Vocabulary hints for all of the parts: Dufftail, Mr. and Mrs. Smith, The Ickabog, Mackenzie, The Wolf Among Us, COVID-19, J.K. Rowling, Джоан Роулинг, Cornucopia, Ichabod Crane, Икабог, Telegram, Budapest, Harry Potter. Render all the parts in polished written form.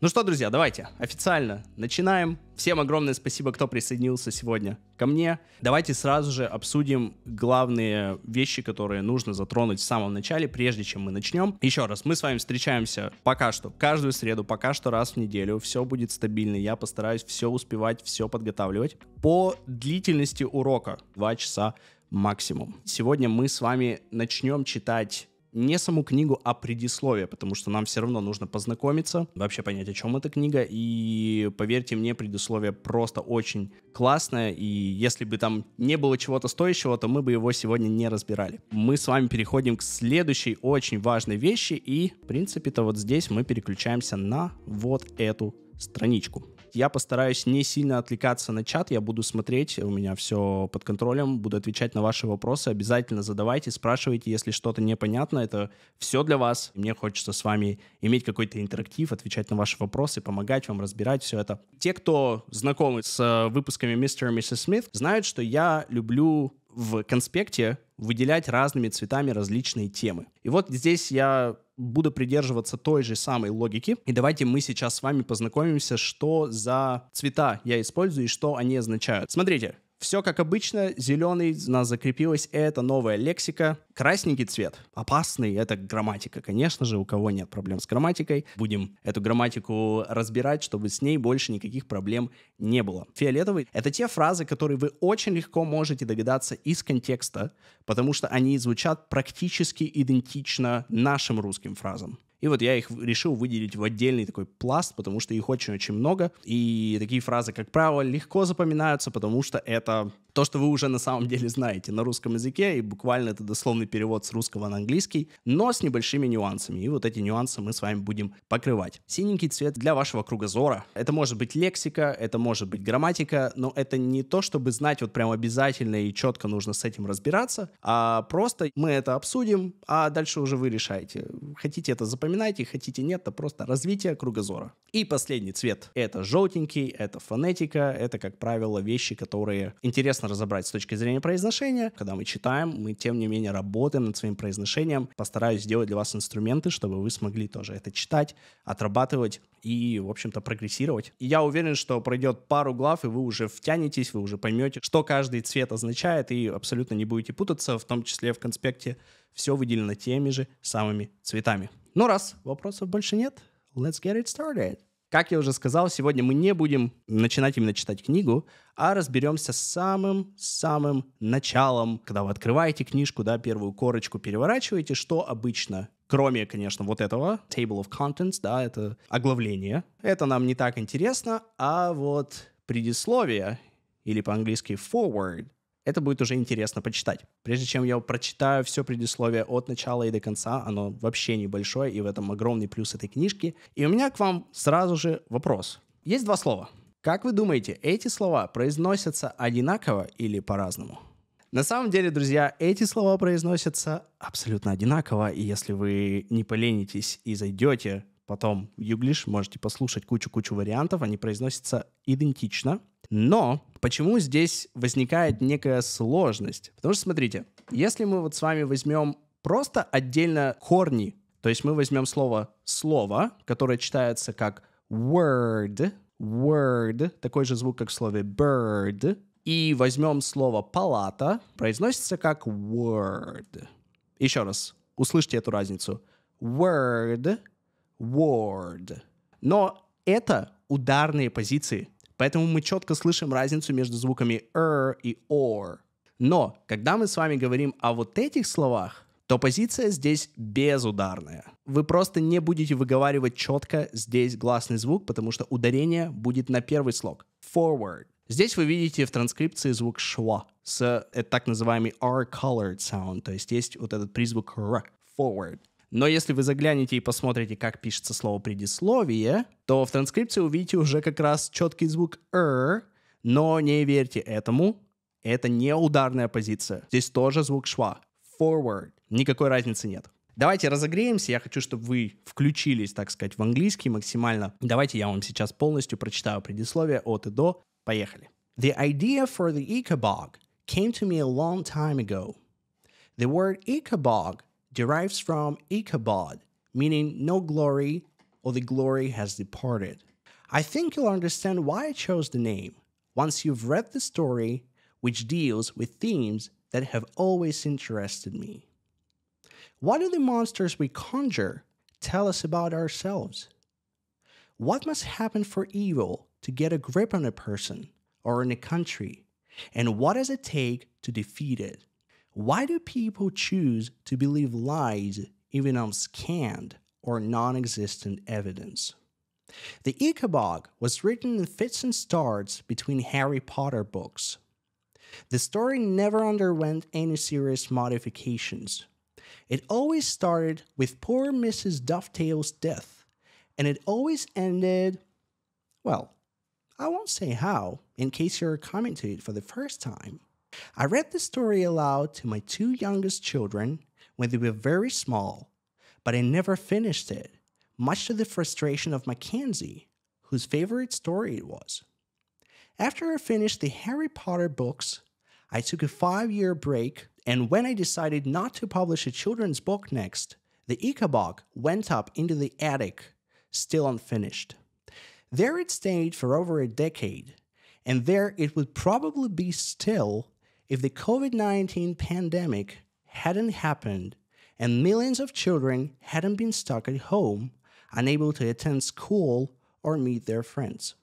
Ну что, друзья, давайте официально начинаем. Всем огромное спасибо, кто присоединился сегодня ко мне. Давайте сразу же обсудим главные вещи, которые нужно затронуть в самом начале, прежде чем мы начнем. Еще раз, мы с вами встречаемся пока что каждую среду, пока что раз в неделю. Все будет стабильно, я постараюсь все успевать, все подготавливать. По длительности урока 2 часа максимум. Сегодня мы с вами начнем читать не саму книгу, а предисловие, потому что нам все равно нужно познакомиться, вообще понять, о чем эта книга, и поверьте мне, предисловие просто очень классное, и если бы там не было чего-то стоящего, то мы бы его сегодня не разбирали. Мы с вами переходим к следующей очень важной вещи, и, в принципе-то, вот здесь мы переключаемся на вот эту страничку. Я постараюсь не сильно отвлекаться на чат, я буду смотреть, у меня все под контролем, буду отвечать на ваши вопросы, обязательно задавайте, спрашивайте, если что-то непонятно, это все для вас. Мне хочется с вами иметь какой-то интерактив, отвечать на ваши вопросы, помогать вам разбирать все это. Те, кто знакомы с выпусками Mr. and Mrs. Smith, знают, что я люблю в конспекте выделять разными цветами различные темы. И вот здесь я буду придерживаться той же самой логики. И давайте мы сейчас с вами познакомимся, что за цвета я использую и что они означают. Смотрите, все как обычно, зеленый у нас закрепилось, это новая лексика. Красненький цвет, опасный, это грамматика. Конечно же, у кого нет проблем с грамматикой, будем эту грамматику разбирать, чтобы с ней больше никаких проблем не было. Фиолетовый — это те фразы, которые вы очень легко можете догадаться из контекста, потому что они звучат практически идентично нашим русским фразам. И вот я их решил выделить в отдельный такой пласт, потому что их очень-очень много. И такие фразы, как правило, легко запоминаются, потому что это то, что вы уже на самом деле знаете на русском языке, и буквально это дословный перевод с русского на английский, но с небольшими нюансами. И вот эти нюансы мы с вами будем покрывать. Синенький цвет для вашего кругозора. Это может быть лексика, это может быть грамматика, но это не то, чтобы знать вот прям обязательно и четко нужно с этим разбираться, а просто мы это обсудим, а дальше уже вы решаете. Хотите это запоминать? Хотите нет, то просто развитие кругозора. И последний цвет. Это желтенький, это фонетика, это, как правило, вещи, которые интересно разобрать с точки зрения произношения. Когда мы читаем, мы, тем не менее, работаем над своим произношением. Постараюсь сделать для вас инструменты, чтобы вы смогли тоже это читать, отрабатывать и, в общем-то, прогрессировать. И я уверен, что пройдет пару глав, и вы уже втянетесь, вы уже поймете, что каждый цвет означает, и абсолютно не будете путаться, в том числе в конспекте. Все выделено теми же самыми цветами. Ну раз, вопросов больше нет, let's get it started. Как я уже сказал, сегодня мы не будем начинать именно читать книгу, а разберемся с самым началом, когда вы открываете книжку, да, первую корочку переворачиваете, что обычно, кроме, конечно, вот этого, table of contents, да, это оглавление. Это нам не так интересно, а вот предисловие, или по-английски forward, это будет уже интересно почитать. Прежде чем я прочитаю все предисловие от начала и до конца, оно вообще небольшое, и в этом огромный плюс этой книжки. И у меня к вам сразу же вопрос. Есть два слова. Как вы думаете, эти слова произносятся одинаково или по-разному? На самом деле, друзья, эти слова произносятся абсолютно одинаково, и если вы не поленитесь и зайдете потом в Юглиш, можете послушать кучу-кучу вариантов, они произносятся идентично. Но почему здесь возникает некая сложность? Потому что, смотрите, если мы вот с вами возьмем просто отдельно корни, то есть мы возьмем слово, которое читается как word, такой же звук, как в слове bird, и возьмем слово палата, произносится как word. Еще раз, услышьте эту разницу. Word. Но это ударные позиции. Поэтому мы четко слышим разницу между звуками и or. Но когда мы с вами говорим о вот этих словах, то позиция здесь безударная. Вы просто не будете выговаривать четко здесь гласный звук, потому что ударение будет на первый слог. Forward. Здесь вы видите в транскрипции звук шва с так называемый r-colored sound, то есть есть вот этот призвук r. Forward. Но если вы заглянете и посмотрите, как пишется слово «предисловие», то в транскрипции увидите уже как раз четкий звук «р», но не верьте этому, это не ударная позиция. Здесь тоже звук «шва», «forward», никакой разницы нет. Давайте разогреемся, я хочу, чтобы вы включились, так сказать, в английский максимально. Давайте я вам сейчас полностью прочитаю предисловие от и до. Поехали. The idea for the Ickabog came to me a long time ago. The word Ickabog derives from Ichabod, meaning no glory or the glory has departed. I think you'll understand why I chose the name once you've read the story, which deals with themes that have always interested me. What do the monsters we conjure tell us about ourselves? What must happen for evil to get a grip on a person or on a country? And what does it take to defeat it? Why do people choose to believe lies even on scant or non-existent evidence? The Ickabog was written in fits and starts between Harry Potter books. The story never underwent any serious modifications. It always started with poor Mrs. Dufftail's death, and it always ended, well, I won't say how, in case you're coming to it for the first time. I read the story aloud to my two youngest children when they were very small, but I never finished it, much to the frustration of Mackenzie, whose favorite story it was. After I finished the Harry Potter books, I took a 5-year break, and when I decided not to publish a children's book next, the Ickabog went up into the attic, still unfinished. There it stayed for over a decade, and there it would probably be still if the COVID-19 pandemic hadn't happened and millions of children hadn't been stuck at home, unable to attend school or meet their friends.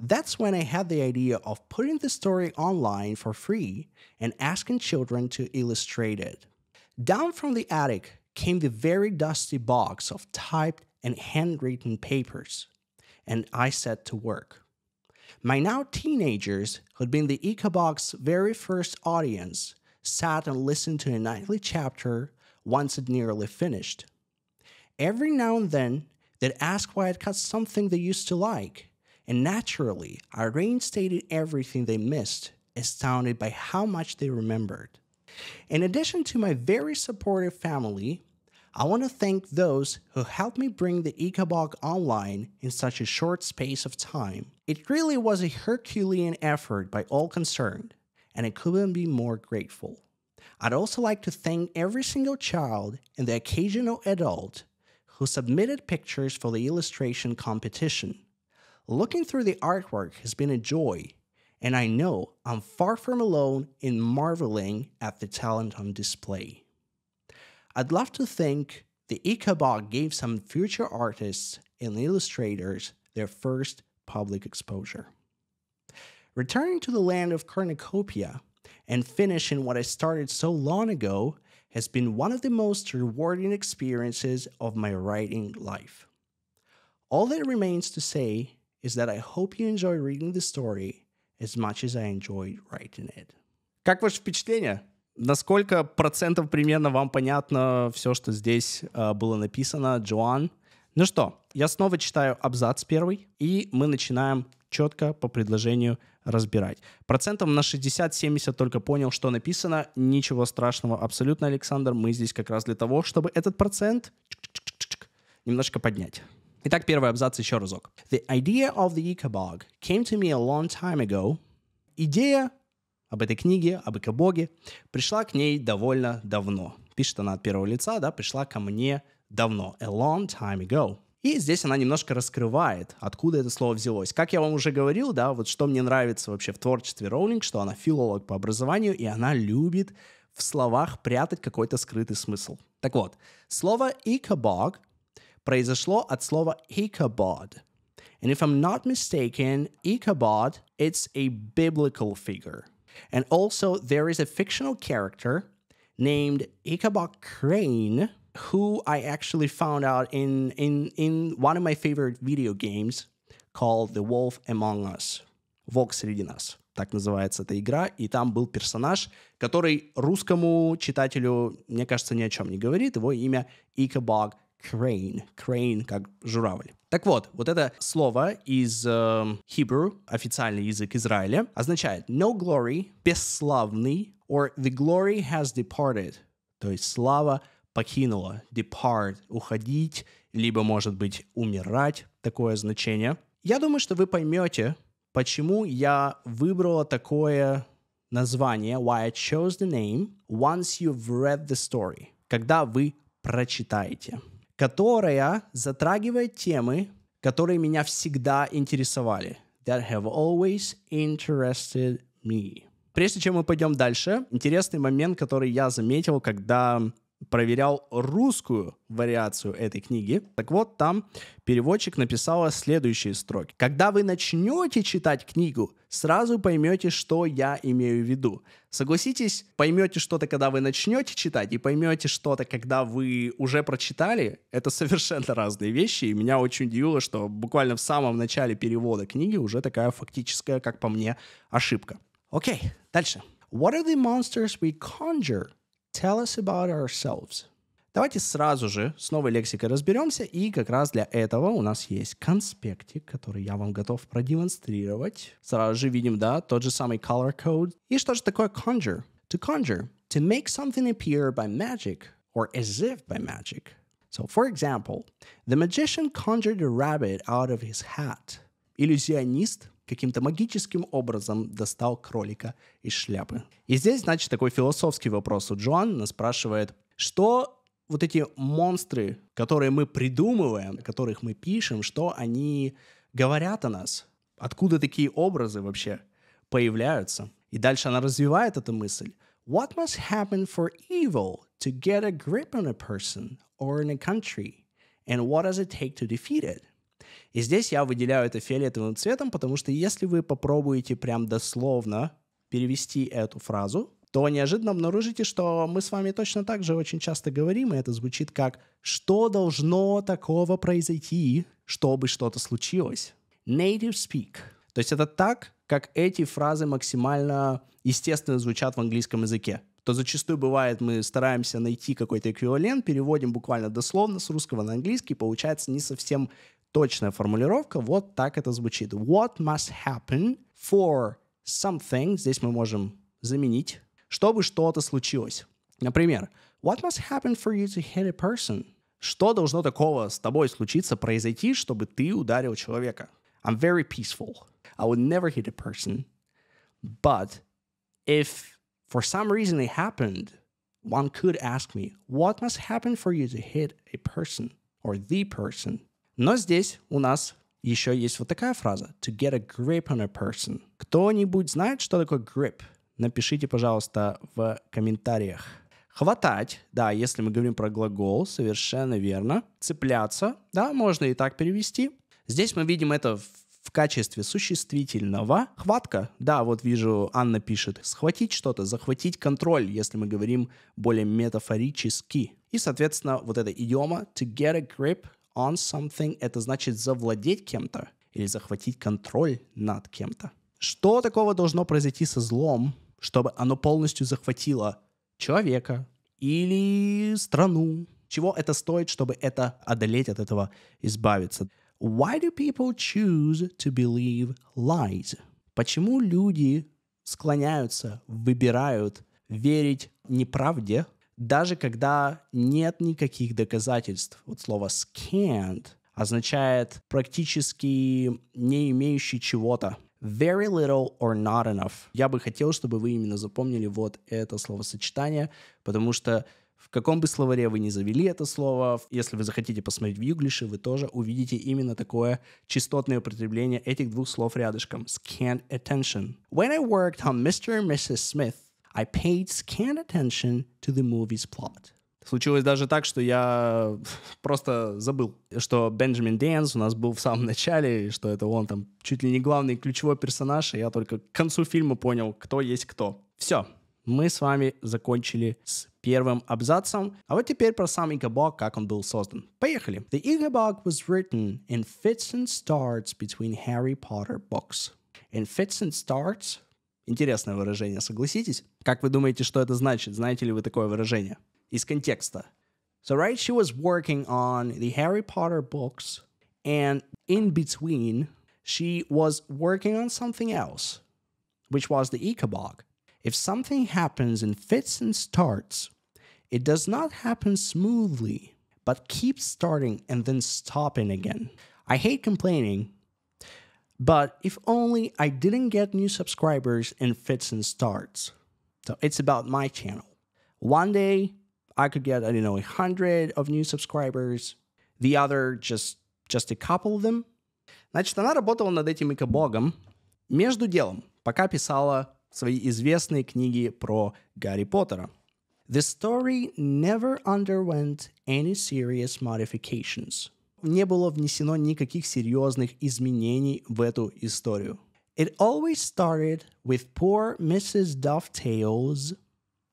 That's when I had the idea of putting the story online for free and asking children to illustrate it. Down from the attic came the very dusty box of typed and handwritten papers, and I set to work. My now teenagers, who'd been the Ickabog's very first audience, sat and listened to a nightly chapter once it nearly finished. Every now and then, they'd ask why I'd cut something they used to like, and naturally, I reinstated everything they missed, astounded by how much they remembered. In addition to my very supportive family, I want to thank those who helped me bring the Ickabog online in such a short space of time. It really was a Herculean effort by all concerned, and I couldn't be more grateful. I'd also like to thank every single child and the occasional adult who submitted pictures for the illustration competition. Looking through the artwork has been a joy, and I know I'm far from alone in marveling at the talent on display. I'd love to think the Ickabog gave some future artists and illustrators their first public exposure. Returning to the land of Cornucopia and finishing what I started so long ago has been one of the most rewarding experiences of my writing life. All that remains to say is that I hope you enjoy reading the story as much as I enjoyed writing it. Как ваше впечатление? На сколько процентов примерно вам понятно все, что здесь было написано, Джоан? Ну что, я снова читаю абзац первый, и мы начинаем четко по предложению разбирать. Процентом на 60-70 только понял, что написано. Ничего страшного абсолютно, Александр. Мы здесь как раз для того, чтобы этот процент немножко поднять. Итак, первый абзац еще разок. The idea of the Ickabog came to me a long time ago. Идея об этой книге, об Икабоге, пришла к ней довольно давно. Пишет она от первого лица, да, пришла ко мне давно. A long time ago. И здесь она немножко раскрывает, откуда это слово взялось. Как я вам уже говорил, да, вот что мне нравится вообще в творчестве Роулинг, что она филолог по образованию, и она любит в словах прятать какой-то скрытый смысл. Так вот, слово Ickabog произошло от слова Ichabod. And if I'm not mistaken, Ichabod, it's a biblical figure. And also, there is a fictional character named Ichabod Crane, who I actually found out in one of my favorite video games called The Wolf Among Us. Волк среди нас. Так называется эта игра. И там был персонаж, который русскому читателю, мне кажется, ни о чем не говорит. Его имя Ichabod Crane. Crane как журавль. Так вот, вот это слово из Hebrew, официальный язык Израиля, означает no glory, бесславный, or the glory has departed, то есть слава покинула, depart, уходить, либо, может быть, умирать, такое значение. Я думаю, что вы поймете, почему я выбрала такое название, why I chose the name, once you've read the story, когда вы прочитаете. которая затрагивает темы, которые меня всегда интересовали. That have always interested me. Прежде чем мы пойдем дальше, интересный момент, который я заметил, когда проверял русскую вариацию этой книги. Так вот, там переводчик написала следующие строки. Когда вы начнете читать книгу, сразу поймете, что я имею в виду. Согласитесь, поймете что-то, когда вы начнете читать, и поймете что-то, когда вы уже прочитали. Это совершенно разные вещи, и меня очень удивило, что буквально в самом начале перевода книги уже такая фактическая, как по мне, ошибка. Окей, дальше. What are the monsters we conjure? Tell us about ourselves. Давайте сразу же с новой лексикой разберемся, и как раз для этого у нас есть конспектик, который я вам готов продемонстрировать. Сразу же видим, да, тот же самый color code. И что же такое conjure? To conjure, to make something appear by magic or as if by magic. So, for example, the magician conjured a rabbit out of his hat. Иллюзионист каким-то магическим образом достал кролика из шляпы. И здесь, значит, такой философский вопрос у Джоан. Она спрашивает, что вот эти монстры, которые мы придумываем, которых мы пишем, что они говорят о нас? Откуда такие образы вообще появляются? И дальше она развивает эту мысль. What must happen for evil to get a grip on a person or in a country? And what does it take to defeat it? И здесь я выделяю это фиолетовым цветом, потому что если вы попробуете прям дословно перевести эту фразу, то неожиданно обнаружите, что мы с вами точно так же очень часто говорим, и это звучит как «что должно такого произойти, чтобы что-то случилось?» Native speak. То есть это так, как эти фразы максимально естественно звучат в английском языке. То зачастую бывает, мы стараемся найти какой-то эквивалент, переводим буквально дословно с русского на английский, получается не совсем точная формулировка, вот так это звучит. What must happen for something? Здесь мы можем заменить, чтобы что-то случилось. Например, what must happen for you to hit a person? Что должно такого с тобой случиться, произойти, чтобы ты ударил человека? I'm very peaceful. I would never hit a person. But if for some reason it happened, one could ask me, what must happen for you to hit a person or the person? Но здесь у нас еще есть вот такая фраза. To get a grip on a person. Кто-нибудь знает, что такое grip? Напишите, пожалуйста, в комментариях. Хватать. Да, если мы говорим про глагол, совершенно верно. Цепляться. Да, можно и так перевести. Здесь мы видим это в качестве существительного. Хватка. Да, вот вижу, Анна пишет. Схватить что-то, захватить контроль, если мы говорим более метафорически. И, соответственно, вот эта идиома to get a grip on something, это значит завладеть кем-то или захватить контроль над кем-то. Что такого должно произойти со злом, чтобы оно полностью захватило человека или страну? Чего это стоит, чтобы это одолеть, от этого избавиться? Why do people choose to believe lies? Почему люди склоняются, выбирают верить неправде, даже когда нет никаких доказательств? Вот слово «scant» означает практически не имеющий чего-то. Very little or not enough. Я бы хотел, чтобы вы именно запомнили вот это словосочетание, потому что в каком бы словаре вы ни завели это слово, если вы захотите посмотреть в Юглише, вы тоже увидите именно такое частотное употребление этих двух слов рядышком. Scant attention. When I worked on Mr. and Mrs. Smith, I paid scant attention to the movie's plot. Случилось даже так, что я просто забыл, что Бенджамин Дэнс у нас был в самом начале, что это он там чуть ли не главный ключевой персонаж, и я только к концу фильма понял, кто есть кто. Все, мы с вами закончили с первым абзацем. А вот теперь про сам Ichabod, как он был создан. Поехали. The Ichabod was written in fits and starts between Harry Potter books. In fits and starts... Интересное выражение, согласитесь? Как вы думаете, что это значит? Знаете ли вы такое выражение? Из контекста. So, right, she was working on the Harry Potter books, and in between, she was working on something else, which was the Ickabog. If something happens in fits and starts, it does not happen smoothly, but keeps starting and then stopping again. I hate complaining, but if only I didn't get new subscribers in fits and starts. So it's about my channel. One day I could get, 100 of new subscribers. the other just a couple of them. Значит, она работала над этим Икабогом между делом, пока писала свои известные книги про Гарри Поттера. The story never underwent any serious modifications. Не было внесено никаких серьезных изменений в эту историю. It always started with poor Mrs. Dufftail's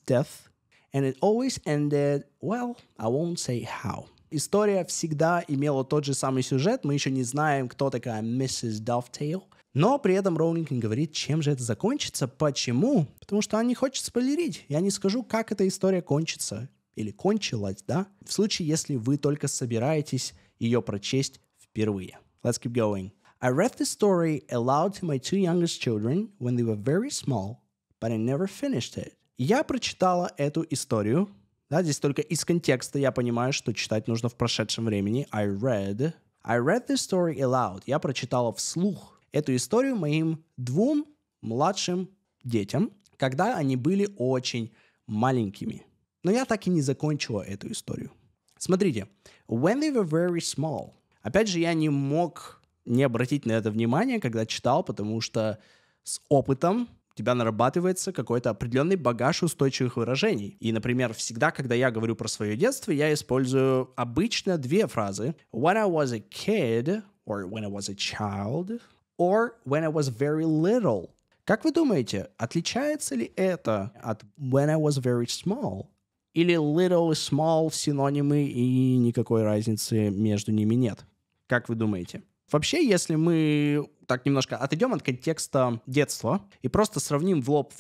death, and it always ended, well, I won't say how. История всегда имела тот же самый сюжет, мы еще не знаем, кто такая Mrs. Dufftail, но при этом Роулинг не говорит, чем же это закончится, почему, потому что она не хочет спойлерить, я не скажу, как эта история кончится, или кончилась, да, в случае, если вы только собираетесь ее прочесть впервые. Let's keep going. I read the story aloud to my two youngest children when they were very small, but I never finished it. Я прочитала эту историю. Да, здесь только из контекста я понимаю, что читать нужно в прошедшем времени. I read the story aloud. Я прочитала вслух эту историю моим двум младшим детям, когда они были очень маленькими. Но я так и не закончила эту историю. Смотрите. When they were very small. Опять же, я не мог не обратить на это внимание, когда читал, потому что с опытом у тебя нарабатывается какой-то определенный багаж устойчивых выражений. И, например, всегда, когда я говорю про свое детство, я использую обычно две фразы. When I was a kid, or when I was a child, or when I was very little. Как вы думаете, отличается ли это от when I was very small? Или little и small синонимы, и никакой разницы между ними нет? Как вы думаете? Вообще, если мы так немножко отойдем от контекста детства и просто сравним в лоб,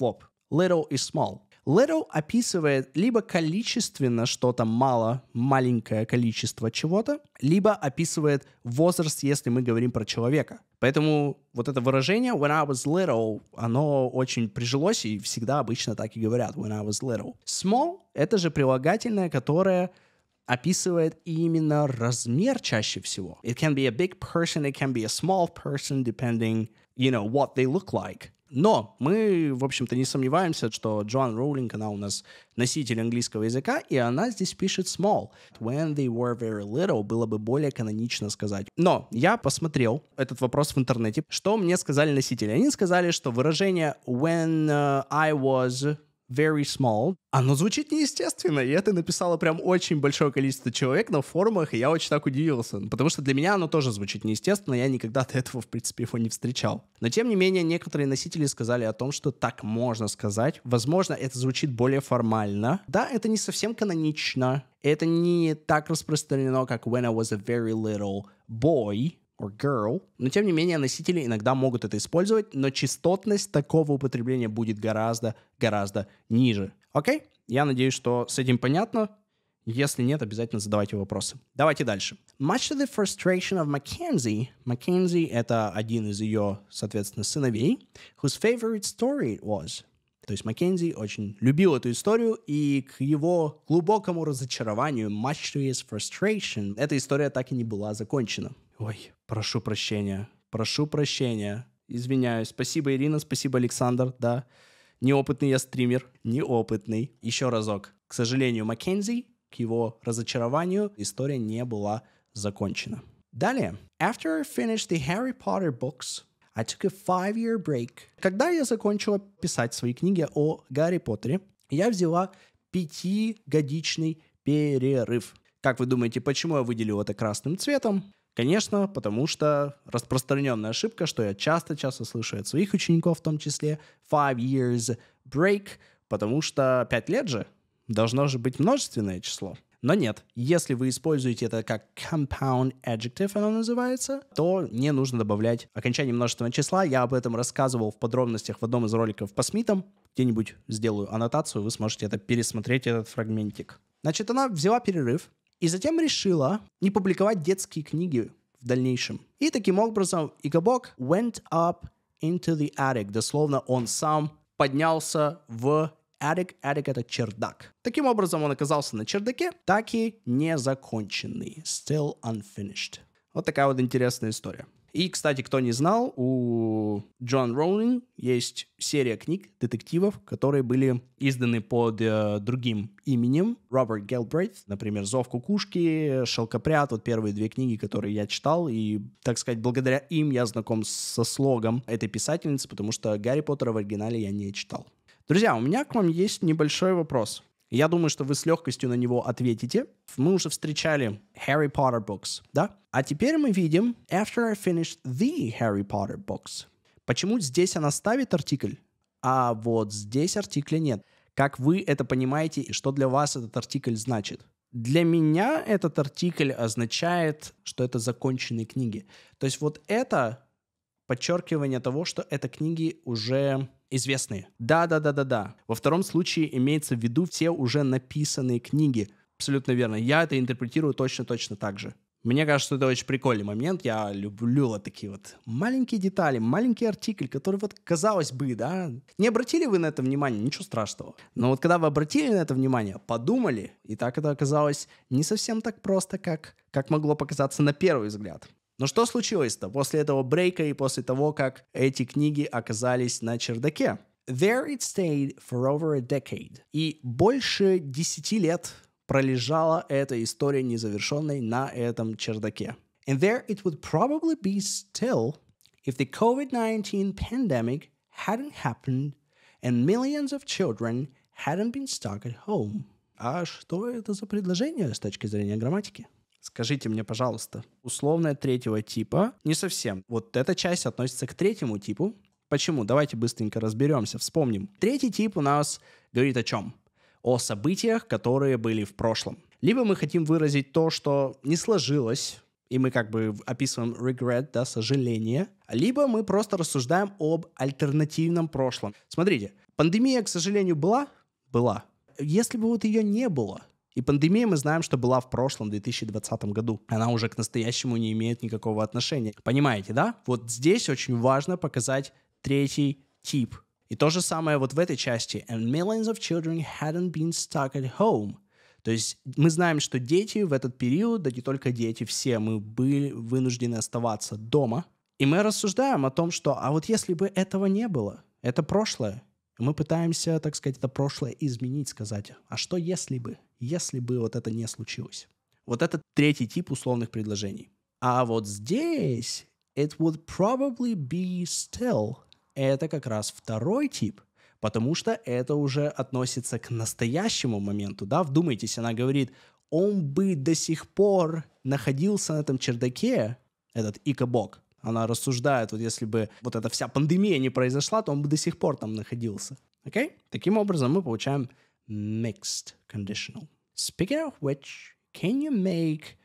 little и small. Little описывает либо количественно что-то мало, маленькое количество чего-то, либо описывает возраст, если мы говорим про человека. Поэтому вот это выражение when I was little, оно очень прижилось и всегда обычно так и говорят, when I was little. Small — это же прилагательное, которое описывает именно размер чаще всего. It can be a big person, it can be a small person, depending, you know, what they look like. Но мы, в общем-то, не сомневаемся, что Джоан Роулинг, она у нас носитель английского языка, и она здесь пишет small. When they were very little было бы более канонично сказать. Но я посмотрел этот вопрос в интернете. Что мне сказали носители? Они сказали, что выражение when I was very small, оно звучит неестественно, и это написало прям очень большое количество человек на форумах, и я очень так удивился, потому что для меня оно тоже звучит неестественно, я никогда до этого, в принципе, его не встречал. Но, тем не менее, некоторые носители сказали о том, что так можно сказать, возможно, это звучит более формально. Да, это не совсем канонично, это не так распространено, как when I was a very little boy or girl, но, тем не менее, носители иногда могут это использовать, но частотность такого употребления будет гораздо ниже. Окей? Я надеюсь, что с этим понятно. Если нет, обязательно задавайте вопросы. Давайте дальше. Much to the frustration of Mackenzie. Mackenzie — это один из ее, соответственно, сыновей, whose favorite story it was. То есть Mackenzie очень любил эту историю, и к его глубокому разочарованию, much to his frustration, эта история так и не была закончена. Ой, прошу прощения, извиняюсь. Спасибо, Ирина, спасибо, Александр, да. Неопытный я стример, неопытный. Еще разок. К сожалению, Mackenzie, к его разочарованию, история не была закончена. Далее. After I finished the Harry Potter books, I took a 5-year break. Когда я закончила писать свои книги о Гарри Поттере, я взяла 5-годичный перерыв. Как вы думаете, почему я выделил это красным цветом? Конечно, потому что распространенная ошибка, что я часто слышу от своих учеников в том числе, 5 years break, потому что 5 лет же должно же быть множественное число. Но нет, если вы используете это как compound adjective, оно называется, то не нужно добавлять окончание множественного числа. Я об этом рассказывал в подробностях в одном из роликов по Смитам. Где-нибудь сделаю аннотацию, вы сможете это пересмотреть, этот фрагментик. Значит, она взяла перерыв. И затем решила не публиковать детские книги в дальнейшем. И таким образом Ichabod went up into the attic. Дословно, он сам поднялся в attic. Attic — это чердак. Таким образом, он оказался на чердаке, так и незаконченный. Still unfinished. Вот такая вот интересная история. И, кстати, кто не знал, у Джоан Роулинг есть серия книг, детективов, которые были изданы под другим именем. Роберт Гэлбрейт, например, «Зов кукушки», «Шелкопряд», вот первые две книги, которые я читал, и, так сказать, благодаря им я знаком со слогом этой писательницы, потому что Гарри Поттера в оригинале я не читал. Друзья, у меня к вам есть небольшой вопрос. Я думаю, что вы с легкостью на него ответите. Мы уже встречали Harry Potter books, да? А теперь мы видим after I finished the Harry Potter books. Почему здесь она ставит артикль, а вот здесь артикля нет? Как вы это понимаете и что для вас этот артикль значит? Для меня этот артикль означает, что это законченные книги. То есть вот это подчеркивание того, что это книги уже... известные. Да. Во втором случае имеется в виду все уже написанные книги. Абсолютно верно. Я это интерпретирую точно так же. Мне кажется, это очень прикольный момент. Я люблю вот такие вот маленькие детали, маленький артикль, который вот, казалось бы, да... Не обратили вы на это внимание? Ничего страшного. Но вот когда вы обратили на это внимание, подумали, и так это оказалось не совсем так просто, как могло показаться на первый взгляд. Но что случилось-то после этого брейка и после того, как эти книги оказались на чердаке? There it stayed for over a decade. И больше 10 лет пролежала эта история незавершенной на этом чердаке. And there it would probably be still if the COVID-19 pandemic hadn't happened and millions of children hadn't been stuck at home. А что это за предложение с точки зрения грамматики? Скажите мне, пожалуйста, условное третьего типа? Не совсем. Вот эта часть относится к третьему типу. Почему? Давайте быстренько разберемся, вспомним. Третий тип у нас говорит о чем? О событиях, которые были в прошлом. Либо мы хотим выразить то, что не сложилось, и мы как бы описываем regret, да, сожаление. Либо мы просто рассуждаем об альтернативном прошлом. Смотрите, пандемия, к сожалению, была? Была. Если бы вот ее не было... И пандемия, мы знаем, что была в прошлом 2020 году. Она уже к настоящему не имеет никакого отношения. Понимаете, да? Вот здесь очень важно показать третий тип. И то же самое вот в этой части. And millions of children hadn't been stuck at home. То есть мы знаем, что дети в этот период, да не только дети, все мы были вынуждены оставаться дома. И мы рассуждаем о том, что а вот если бы этого не было, это прошлое. Мы пытаемся, так сказать, это прошлое изменить, сказать. А что если бы? Если бы вот это не случилось. Вот это третий тип условных предложений. А вот здесь it would probably be still. Это как раз второй тип, потому что это уже относится к настоящему моменту. Да? Вдумайтесь, она говорит, он бы до сих пор находился на этом чердаке, этот Ichabod. Она рассуждает, вот если бы вот эта вся пандемия не произошла, то он бы до сих пор там находился. Окей? Таким образом мы получаем mixed conditional. Speaking of which, can you make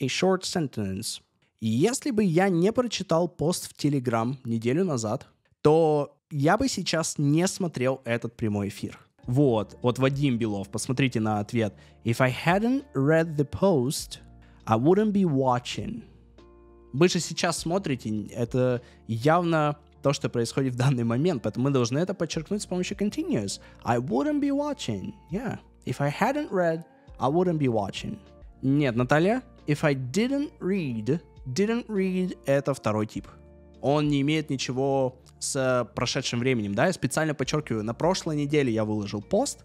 a short sentence? Если бы я не прочитал пост в Telegram неделю назад, то я бы сейчас не смотрел этот прямой эфир. Вот Вадим Белов, посмотрите на ответ. If I hadn't read the post, I wouldn't be watching. Вы же сейчас смотрите, это явно то, что происходит в данный момент, поэтому мы должны это подчеркнуть с помощью continuous. I wouldn't be watching. Yeah. If I hadn't read, I wouldn't be watching. Нет, Наталья. If I didn't read. Didn't read — это второй тип. Он не имеет ничего с прошедшим временем, да? Я специально подчеркиваю, на прошлой неделе я выложил пост,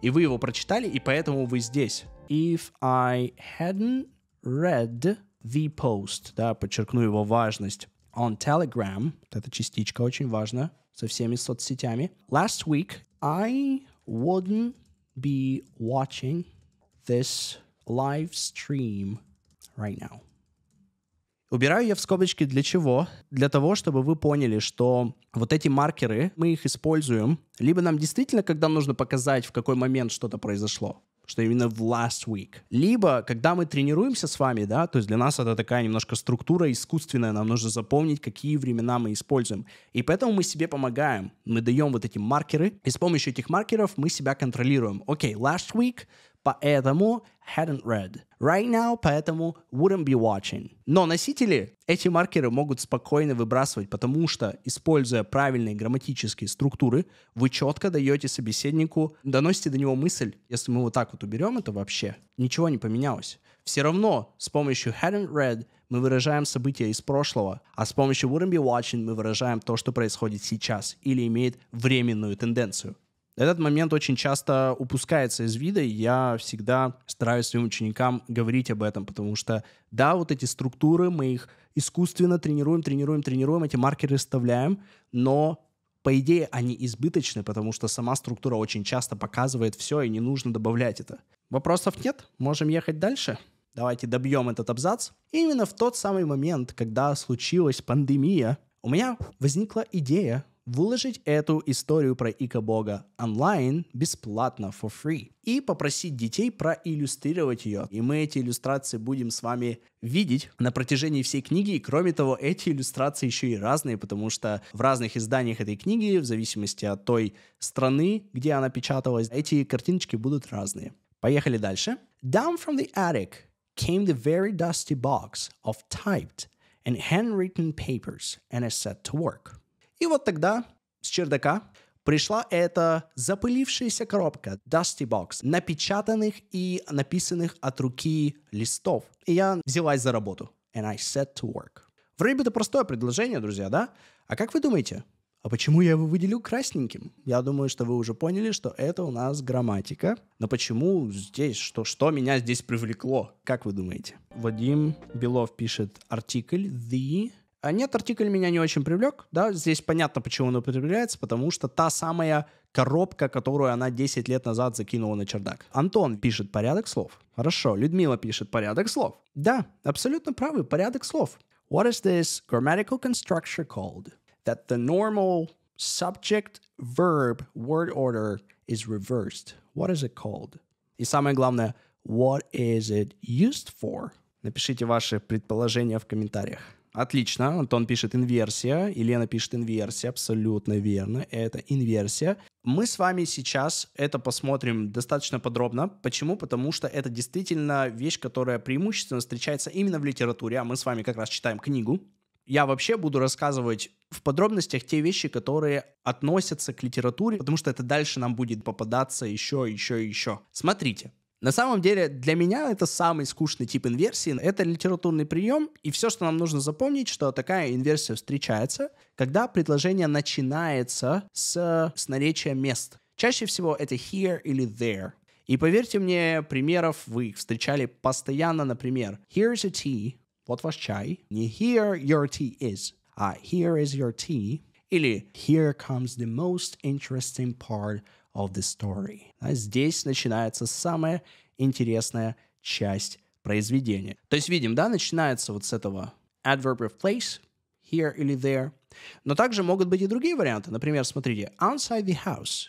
и вы его прочитали, и поэтому вы здесь. If I hadn't read... the post, да, подчеркну его важность. On Telegram, эта частичка очень важна, со всеми соцсетями. Last week, I wouldn't be watching this live stream right now. Убираю я в скобочки для чего? Для того, чтобы вы поняли, что вот эти маркеры, мы их используем, либо нам действительно, когда нужно показать, в какой момент что-то произошло, что именно в last week. Либо, когда мы тренируемся с вами, да, то есть для нас это такая немножко структура искусственная, нам нужно запомнить, какие времена мы используем. И поэтому мы себе помогаем. Мы даем вот эти маркеры, и с помощью этих маркеров мы себя контролируем. Окей, last week, поэтому hadn't read. Right now, поэтому wouldn't be watching. Но носители эти маркеры могут спокойно выбрасывать, потому что, используя правильные грамматические структуры, вы четко даете собеседнику, доносите до него мысль. Если мы вот так вот уберем это вообще, ничего не поменялось. Все равно с помощью hadn't read мы выражаем события из прошлого, а с помощью wouldn't be watching мы выражаем то, что происходит сейчас или имеет временную тенденцию. Этот момент очень часто упускается из вида, и я всегда стараюсь своим ученикам говорить об этом, потому что, да, вот эти структуры, мы их искусственно тренируем, эти маркеры вставляем, но, по идее, они избыточны, потому что сама структура очень часто показывает все, и не нужно добавлять это. Вопросов нет? Можем ехать дальше? Давайте добьем этот абзац. Именно в тот самый момент, когда случилась пандемия, у меня возникла идея выложить эту историю про Икабога онлайн, бесплатно, for free, и попросить детей проиллюстрировать ее. И мы эти иллюстрации будем с вами видеть на протяжении всей книги. И кроме того, эти иллюстрации еще и разные, потому что в разных изданиях этой книги, в зависимости от той страны, где она печаталась, эти картиночки будут разные. Поехали дальше. Down from the attic came the very dusty box of typed and handwritten papers and is set to work. И вот тогда с чердака пришла эта запылившаяся коробка, dusty box, напечатанных и написанных от руки листов. И я взялась за работу. And I set to work. Вроде бы это простое предложение, друзья, да? А как вы думаете, а почему я его выделю красненьким? Я думаю, что вы уже поняли, что это у нас грамматика. Но почему здесь? Что меня здесь привлекло? Как вы думаете? Вадим Белов пишет артикль the... А нет, артикль меня не очень привлек, да, здесь понятно, почему он употребляется, потому что та самая коробка, которую она 10 лет назад закинула на чердак. Антон пишет порядок слов. Хорошо, Людмила пишет порядок слов. Да, абсолютно правы, порядок слов. What is this grammatical construction called? That the normal subject verb word order is reversed. What is it called? И самое главное, what is it used for? Напишите ваши предположения в комментариях. Отлично, Антон пишет инверсия, Елена пишет инверсия, абсолютно верно, это инверсия. Мы с вами сейчас это посмотрим достаточно подробно. Почему? Потому что это действительно вещь, которая преимущественно встречается именно в литературе, а мы с вами как раз читаем книгу. Я вообще буду рассказывать в подробностях те вещи, которые относятся к литературе, потому что это дальше нам будет попадаться еще. Смотрите. На самом деле, для меня это самый скучный тип инверсии. Это литературный прием, и все, что нам нужно запомнить, что такая инверсия встречается, когда предложение начинается с наречия мест. Чаще всего это here или there. И поверьте мне, примеров вы их встречали постоянно, например, here's your tea, вот ваш чай, не here your tea is, а here is your tea, или here comes the most interesting part of the story. А здесь начинается самая интересная часть произведения. То есть видим, да, начинается вот с этого adverb of place, here или there. Но также могут быть и другие варианты. Например, смотрите, outside the house.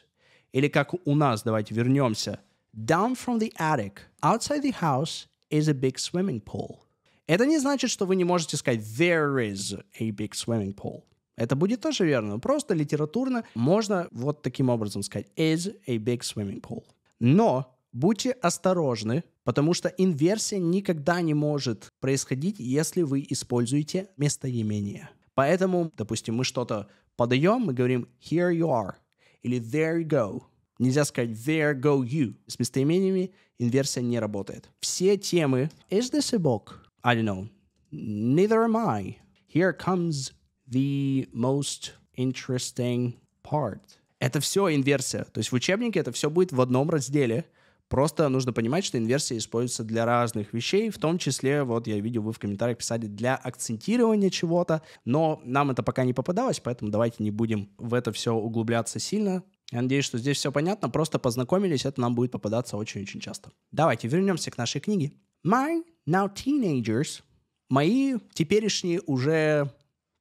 Или как у нас, давайте вернемся, down from the attic. Outside the house is a big swimming pool. Это не значит, что вы не можете сказать there is a big swimming pool. Это будет тоже верно, просто литературно можно вот таким образом сказать is a big swimming pool. Но будьте осторожны, потому что инверсия никогда не может происходить, если вы используете местоимение. Поэтому, допустим, мы что-то подаем, мы говорим here you are или there you go. Нельзя сказать there go you. С местоимениями инверсия не работает. Все темы is this a book? I don't know. Neither am I. Here comes the most interesting part. Это все инверсия. То есть в учебнике это все будет в одном разделе. Просто нужно понимать, что инверсия используется для разных вещей, в том числе, вот я видел, вы в комментариях писали, для акцентирования чего-то, но нам это пока не попадалось, поэтому давайте не будем в это все углубляться сильно. Я надеюсь, что здесь все понятно, просто познакомились, это нам будет попадаться очень-очень часто. Давайте вернемся к нашей книге. My now teenagers, мои теперешние уже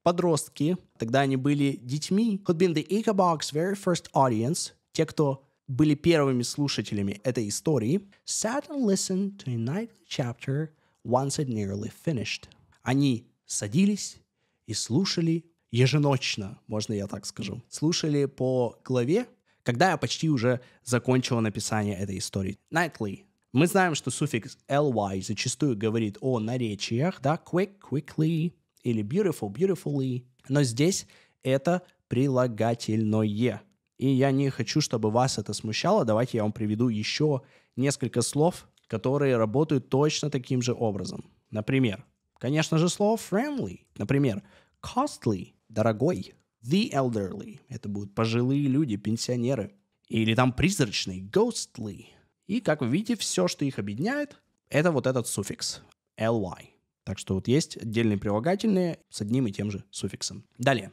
подростки, тогда они были детьми, had been the Ickabog's very first audience, те, кто были первыми слушателями этой истории, sat and listened to a nightly chapter once it nearly finished. Они садились и слушали еженочно, можно я так скажу, слушали по главе, когда я почти уже закончила написание этой истории. Nightly. Мы знаем, что суффикс ly зачастую говорит о наречиях, да, quick, quickly или beautiful, beautifully. Но здесь это прилагательное. И я не хочу, чтобы вас это смущало. Давайте я вам приведу еще несколько слов, которые работают точно таким же образом. Например, конечно же, слово friendly. Например, costly – дорогой. The elderly – это будут пожилые люди, пенсионеры. Или там призрачный – ghostly. И, как вы видите, все, что их объединяет, это вот этот суффикс – ly. Так что вот есть отдельные прилагательные с одним и тем же суффиксом. Далее.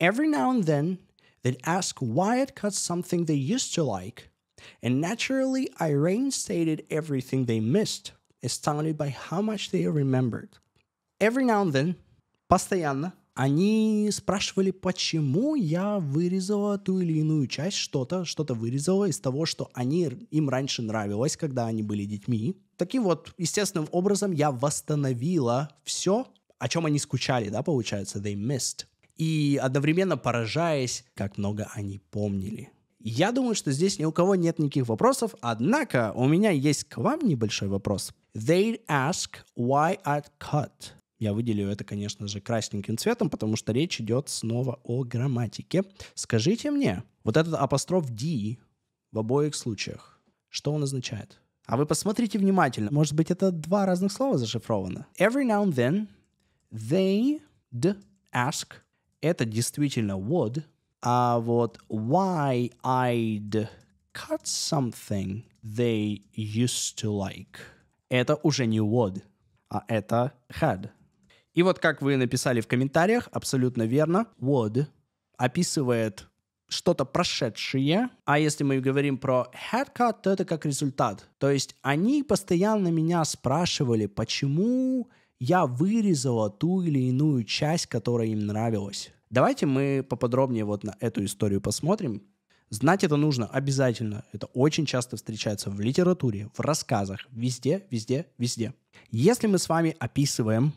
Every now and then they'd ask why I'd cut something they used to like. And naturally, Irene stated everything they missed, astounded by how much they remembered. Every now and then, постоянно, они спрашивали, почему я вырезала ту или иную часть, что-то вырезала из того, что им раньше нравилось, когда они были детьми. Таким вот естественным образом я восстановила все, о чем они скучали, да, получается, they missed. И одновременно поражаясь, как много они помнили. Я думаю, что здесь ни у кого нет никаких вопросов, однако у меня есть к вам небольшой вопрос. They ask why I'd cut. Я выделю это, конечно же, красненьким цветом, потому что речь идет снова о грамматике. Скажите мне, вот этот апостроф D в обоих случаях, что он означает? А вы посмотрите внимательно. Может быть, это два разных слова зашифровано. Every now and then they'd ask. Это действительно would. А вот why I'd cut something they used to like. Это уже не would, а это had. И вот как вы написали в комментариях, абсолютно верно, would описывает что-то прошедшее. А если мы говорим про had cut, то это как результат. То есть они постоянно меня спрашивали, почему я вырезала ту или иную часть, которая им нравилась. Давайте мы поподробнее вот на эту историю посмотрим. Знать это нужно обязательно. Это очень часто встречается в литературе, в рассказах, везде, везде, везде. Если мы с вами описываем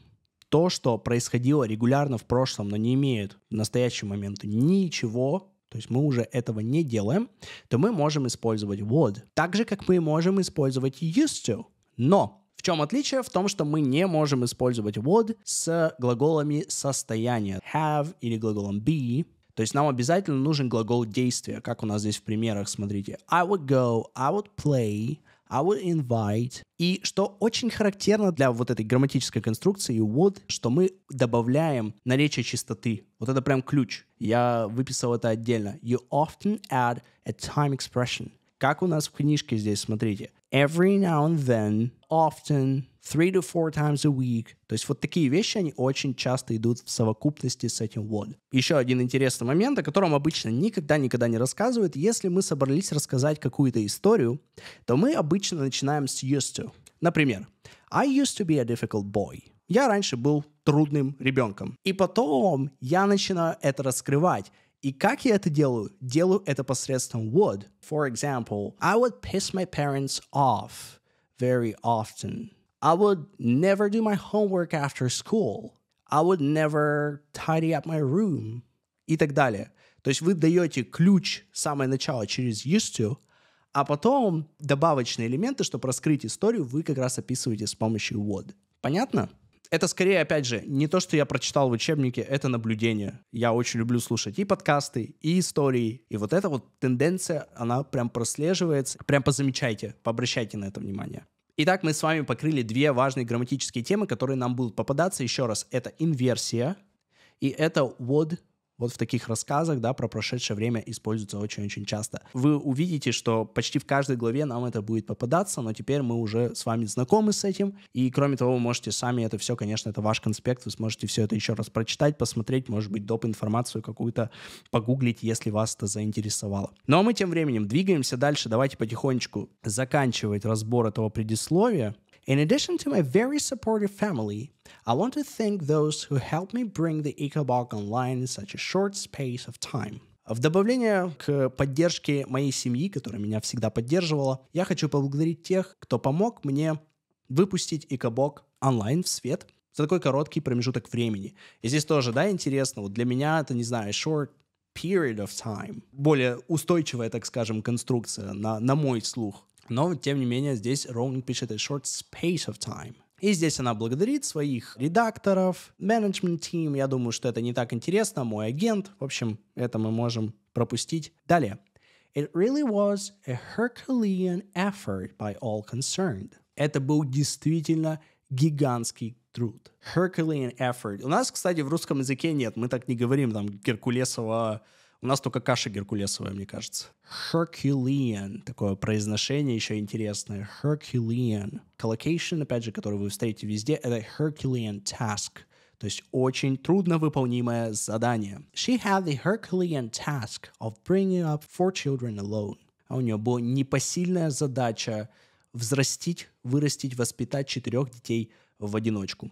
то, что происходило регулярно в прошлом, но не имеет в настоящий момент ничего, то есть мы уже этого не делаем, то мы можем использовать would. Так же, как мы можем использовать used to. Но в чем отличие? В том, что мы не можем использовать would с глаголами состояния have или глаголом be. То есть нам обязательно нужен глагол действия, как у нас здесь в примерах, смотрите. I would go, I would play, I would invite. И что очень характерно для вот этой грамматической конструкции would, что мы добавляем наречие чистоты. Вот это прям ключ. Я выписал это отдельно. You often add a time expression. Как у нас в книжке здесь, смотрите. Every now and then, often, 3 to 4 times a week. То есть вот такие вещи, они очень часто идут в совокупности с этим would. Еще один интересный момент, о котором обычно никогда не рассказывают. Если мы собрались рассказать какую-то историю, то мы обычно начинаем с used to. Например, I used to be a difficult boy. Я раньше был трудным ребенком. И потом я начинаю это раскрывать. И как я это делаю? Делаю это посредством would. For example, I would piss my parents off very often. I would never do my homework after school. I would never tidy up my room. И так далее. То есть вы даете ключ, самое начало, через used to, а потом добавочные элементы, чтобы раскрыть историю, вы как раз описываете с помощью would. Понятно? Это скорее, опять же, не то, что я прочитал в учебнике, это наблюдение. Я очень люблю слушать и подкасты, и истории. И вот эта вот тенденция, она прям прослеживается. Прям позамечайте, пообращайте на это внимание. Итак, мы с вами покрыли две важные грамматические темы, которые нам будут попадаться. Еще раз, это инверсия и это would. Вот в таких рассказах, да, про прошедшее время используется очень-очень часто. Вы увидите, что почти в каждой главе нам это будет попадаться, но теперь мы уже с вами знакомы с этим. И, кроме того, вы можете сами это все, конечно, это ваш конспект, вы сможете все это еще раз прочитать, посмотреть, может быть, доп. Информацию какую-то погуглить, если вас это заинтересовало. Ну, а мы тем временем двигаемся дальше. Давайте потихонечку заканчивать разбор этого предисловия. In addition to my very supportive family, I want to thank those who helped me bring the Ickabog online in such a short space of time. В добавление к поддержке моей семьи, которая меня всегда поддерживала, я хочу поблагодарить тех, кто помог мне выпустить Ickabog онлайн в свет за такой короткий промежуток времени. И здесь тоже, да, интересно, вот для меня это, не знаю, short period of time. Более устойчивая, так скажем, конструкция на мой слух. Но, тем не менее, здесь Роулинг пишет a short space of time. И здесь она благодарит своих редакторов, management team. Я думаю, что это не так интересно. Мой агент. В общем, это мы можем пропустить. Далее. It really was a Herculean effort by all concerned. Это был действительно гигантский труд. Herculean effort. У нас, кстати, в русском языке нет. Мы так не говорим, там, геркулесово. У нас только каша геркулесовая, мне кажется. Herculean. Такое произношение еще интересное. Herculean. Collocation, опять же, который вы встретите везде, это Herculean task. То есть очень трудно выполнимое задание. She had the Herculean task of bringing up 4 children alone. А у нее была непосильная задача взрастить, вырастить, воспитать 4 детей в одиночку.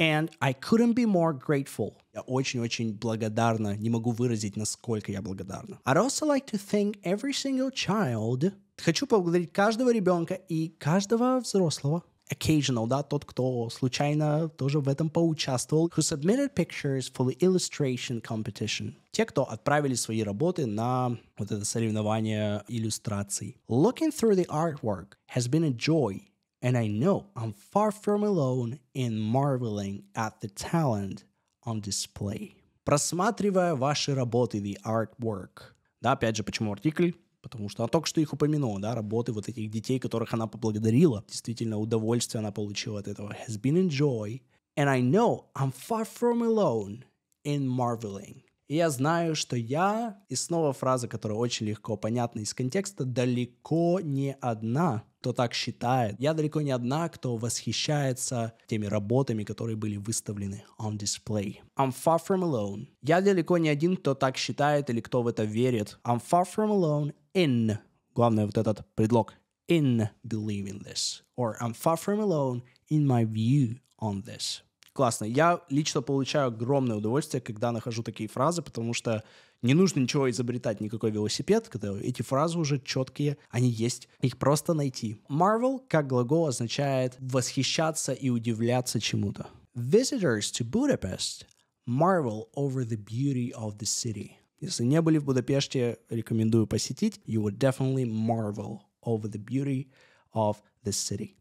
And I couldn't be more grateful. Я очень-очень благодарна. Не могу выразить, насколько я благодарна. I'd also like to thank every single child. Хочу поблагодарить каждого ребенка и каждого взрослого. Occasional, да, тот, кто случайно тоже в этом поучаствовал. Who submitted pictures for the illustration competition. Те, кто отправили свои работы на вот это соревнование иллюстраций. Looking through the artwork has been a joy. And I know I'm far from alone in marveling at the talent on display. Просматривая ваши работы, the artwork. Да, опять же, почему артикль? Потому что она только что их упомянула, да, работы вот этих детей, которых она поблагодарила. Действительно, удовольствие она получила от этого. Has been a joy. And I know I'm far from alone in marveling. И я знаю, что я... И снова фраза, которая очень легко понятна из контекста. Далеко не одна, кто так считает. Я далеко не одна, кто восхищается теми работами, которые были выставлены on display. I'm far from alone. Я далеко не один, кто так считает или кто в это верит. I'm far from alone in. Главное вот этот предлог. In believing this. Or I'm far from alone in my view on this. Классно. Я лично получаю огромное удовольствие, когда нахожу такие фразы, потому что не нужно ничего изобретать, никакой велосипед. Когда эти фразы уже четкие, они есть. Их просто найти. Marvel как глагол означает восхищаться и удивляться чему-то. Visitors to Budapest marvel over the beauty of the city. Если не были в Будапеште, рекомендую посетить. You would definitely marvel over the beauty of the city.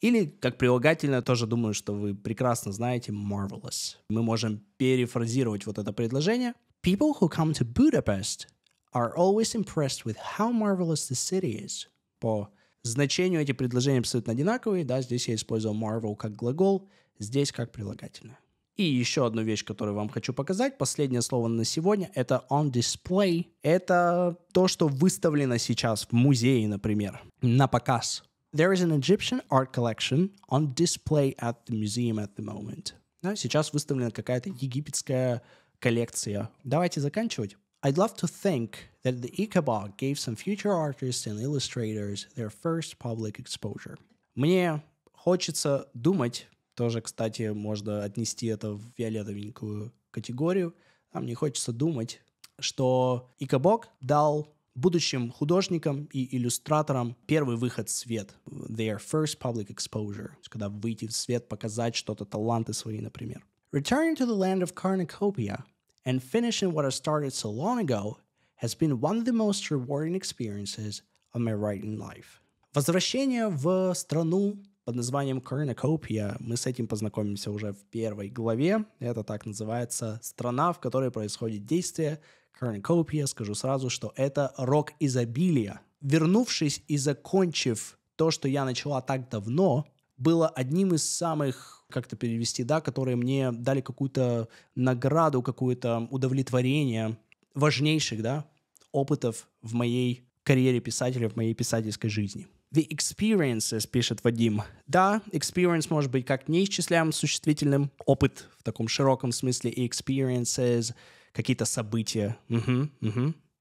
Или, как прилагательное, тоже думаю, что вы прекрасно знаете marvelous. Мы можем перефразировать вот это предложение. People who come to Budapest are always impressed with how marvelous the city is. По значению эти предложения абсолютно одинаковые. Да, здесь я использовал marvel как глагол, здесь как прилагательное. И еще одну вещь, которую вам хочу показать. Последнее слово на сегодня – это on display. Это то, что выставлено сейчас в музее, например, на показ. There is an Egyptian art collection on display at the museum at the moment. Да, сейчас выставлена какая-то египетская коллекция. Давайте заканчивать. I'd love to think that the Ickabog gave some future artists and illustrators their first public exposure. Мне хочется думать, тоже, кстати, можно отнести это в фиолетовенькую категорию, а мне хочется думать, что Ickabog дал будущим художникам и иллюстраторам первый выход в свет. Their first public exposure. Когда выйти в свет, показать что-то, таланты свои, например. Returning to the land of Cornucopia and finishing what I started so long ago has been one of the most rewarding experiences of my writing life. Возвращение в страну под названием Cornucopia. Мы с этим познакомимся уже в первой главе. Это так называется страна, в которой происходит действие. Cornucopia, скажу сразу, что это рог изобилия. Вернувшись и закончив то, что я начала так давно, было одним из самых, как-то перевести, да, которые мне дали какую-то награду, какое-то удовлетворение важнейших, да, опытов в моей карьере писателя, в моей писательской жизни. The experiences, пишет Вадим. Да, experience может быть как неисчисляемым существительным, опыт в таком широком смысле, и experiences – какие-то события.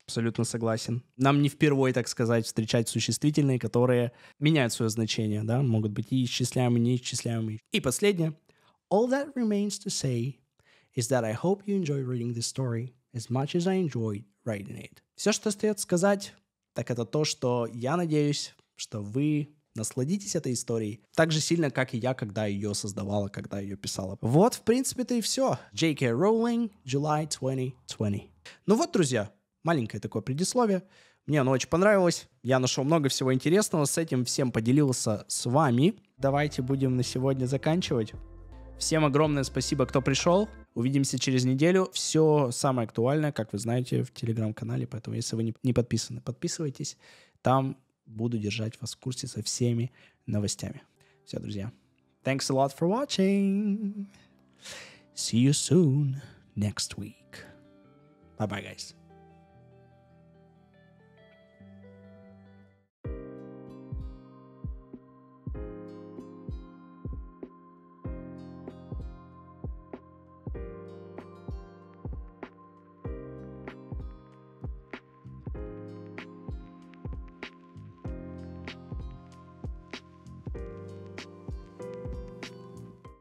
Абсолютно согласен. Нам не впервые, так сказать, встречать существительные, которые меняют свое значение, да, могут быть и исчисляемые, и неисчисляемые. И последнее. All that remains to say is that I hope you enjoy reading this story as much as I enjoyed writing it. Все, что остается сказать, так это то, что я надеюсь, что вы насладитесь этой историей так же сильно, как и я, когда ее создавала, когда ее писала. Вот, в принципе-то и все. J.K. Rowling, July 2020. Ну вот, друзья, маленькое такое предисловие. Мне оно очень понравилось. Я нашел много всего интересного. С этим всем поделился с вами. Давайте будем на сегодня заканчивать. Всем огромное спасибо, кто пришел. Увидимся через неделю. Все самое актуальное, как вы знаете, в телеграм-канале. Поэтому, если вы не подписаны, подписывайтесь. Там буду держать вас в курсе со всеми новостями. Все, друзья. Thanks a lot for watching. See you soon next week. Bye-bye, guys.